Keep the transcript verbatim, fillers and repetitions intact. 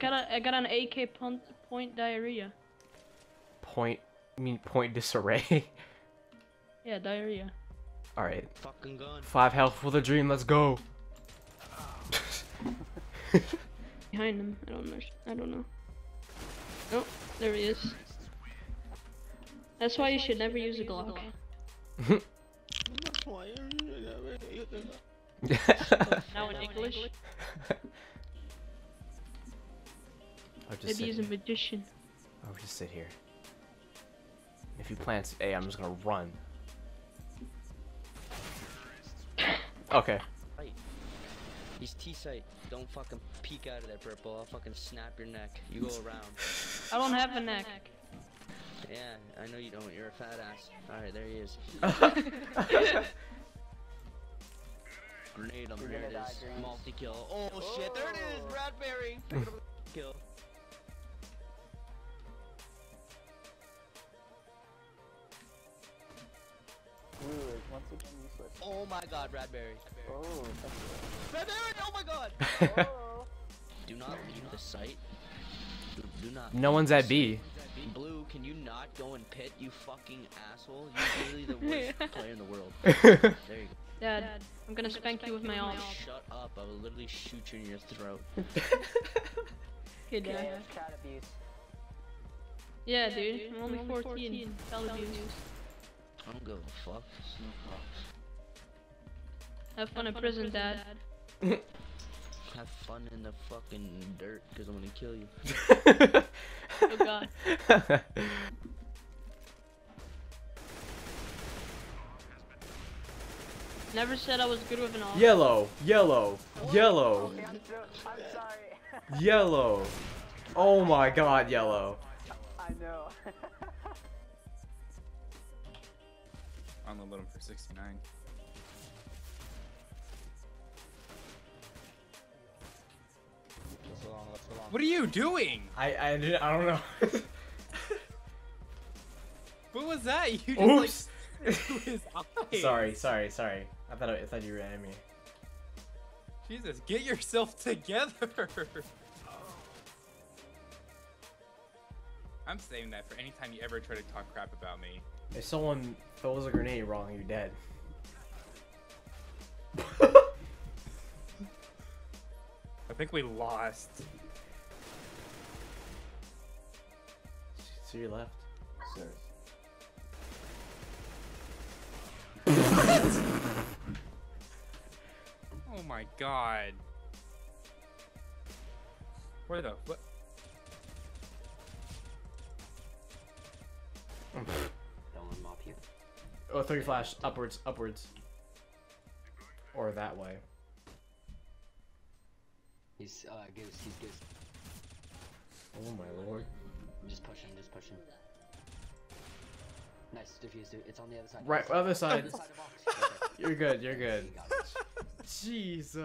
Got a, I got an A K point, point diarrhea. Point, I mean point disarray. Yeah, diarrhea. All right. Fucking gun. Five health for the dream. Let's go. Behind him. I don't know. I don't know. Oh, there he is. That's why you should never use a Glock. Now in English. Maybe he's a magician. I'll just sit here. If he plants A, I'm just gonna run. Okay. He's T-site. Don't fucking peek out of there, purple. I'll fucking snap your neck. You go around. I don't have a neck. Yeah, I know you don't. You're a fat ass. Alright, there he is. Grenade him. There it is. Multi-kill. Oh, oh shit, there it is. Bradbury. Kill. Oh my god, Bradbury. Oh, Bradbury, oh my god! Oh. Do not leave the site. Do, do not. No one's at B. Blue, can you not go and pit, you fucking asshole? You're really the worst yeah. player in the world. There you go. Dad, Dad I'm gonna spank, spank you with my arm. Shut up, I will literally shoot you in your throat. Good Dad. Child abuse. Yeah, yeah dude. dude, I'm only, I'm only fourteen. Child abuse. I don't give a fuck. No fuck. Have fun, Have fun in prison, in prison Dad. Dad. Have fun in the fucking dirt, because I'm gonna kill you. Oh god. Never said I was good with an all. Yellow, yellow, yellow. Okay, I'm, so, I'm sorry. Yellow. Oh my god, yellow. I know. I'm gonna let him for sixty-nine. What are you doing? I I, didn't, I don't know. What was that? You just Oops. Like his eyes. Sorry, sorry, sorry. I thought I thought you were an enemy. Jesus, get yourself together. Oh. I'm saving that for any time you ever try to talk crap about me. If someone throws a grenade wrong, you're dead. I think we lost. To your left. Oh my god. Where the what? Don't let him up here. Oh, three flash. Upwards, upwards. Or that way. He's, uh, goose, he's goose. Oh my lord. Just push him, just push him. Nice, defuse, dude. It's on the other side. Right, other side. Other side. You're good, you're good. Jesus.